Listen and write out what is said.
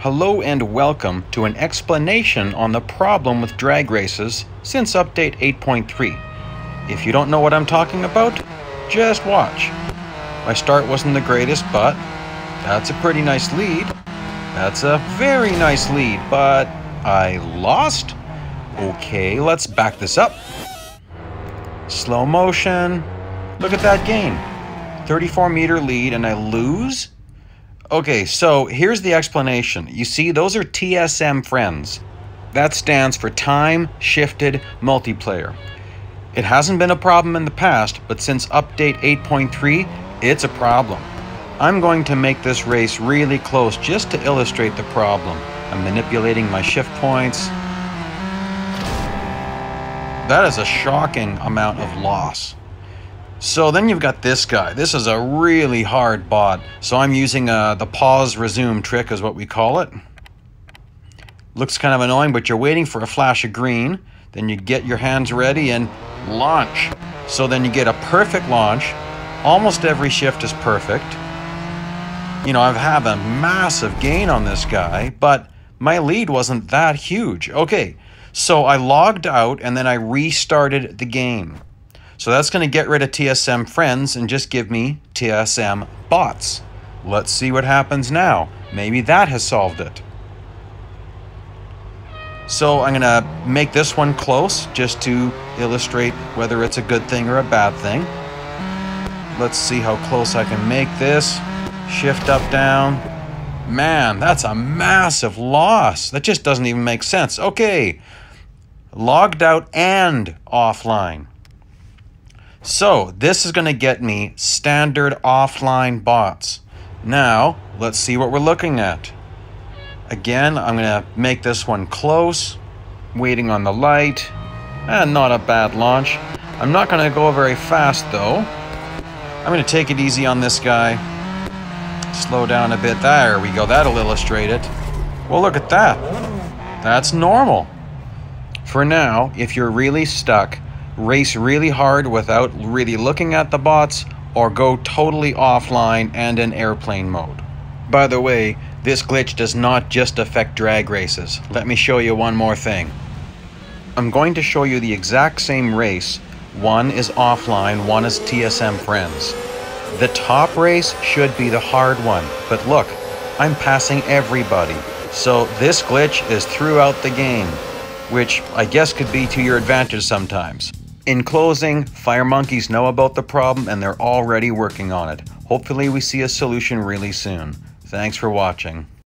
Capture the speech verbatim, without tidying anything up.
Hello and welcome to an explanation on the problem with drag races since update eight point three. If you don't know what I'm talking about, just watch. My start wasn't the greatest, but that's a pretty nice lead. That's a very nice lead, but I lost. Okay, let's back this up. Slow motion. Look at that gain. thirty-four meter lead and I lose? Okay, so here's the explanation. You see, those are T S M friends. That stands for Time Shifted Multiplayer. It hasn't been a problem in the past, but since update eight point three, it's a problem. I'm going to make this race really close just to illustrate the problem. I'm manipulating my shift points. That is a shocking amount of loss. So then you've got this guy. This is a really hard bot. So I'm using uh, the pause resume trick is what we call it. Looks kind of annoying, but you're waiting for a flash of green. Then you get your hands ready and launch. So then you get a perfect launch. Almost every shift is perfect. You know, I've had a massive gain on this guy, but my lead wasn't that huge. Okay, so I logged out and then I restarted the game. So that's going to get rid of T S M friends and just give me T S M bots. Let's see what happens now. Maybe that has solved it. So I'm going to make this one close just to illustrate whether it's a good thing or a bad thing. Let's see how close I can make this. Shift up, down. Man, that's a massive loss. That just doesn't even make sense. Okay. Logged out and offline. So this is going to get me standard offline bots. Now, let's see what we're looking at. Again, I'm going to make this one close. Waiting on the light. And not a bad launch. I'm not going to go very fast, though. I'm going to take it easy on this guy. Slow down a bit. There we go. That'll illustrate it. Well, look at that. That's normal. For now, if you're really stuck, race really hard without really looking at the bots, or go totally offline and in airplane mode. By the way, this glitch does not just affect drag races. Let me show you one more thing. I'm going to show you the exact same race. One is offline, one is T S M friends. The top race should be the hard one, but look, I'm passing everybody. So this glitch is throughout the game, which I guess could be to your advantage sometimes. In closing, Fire Monkeys know about the problem and they're already working on it. Hopefully we see a solution really soon. Thanks for watching.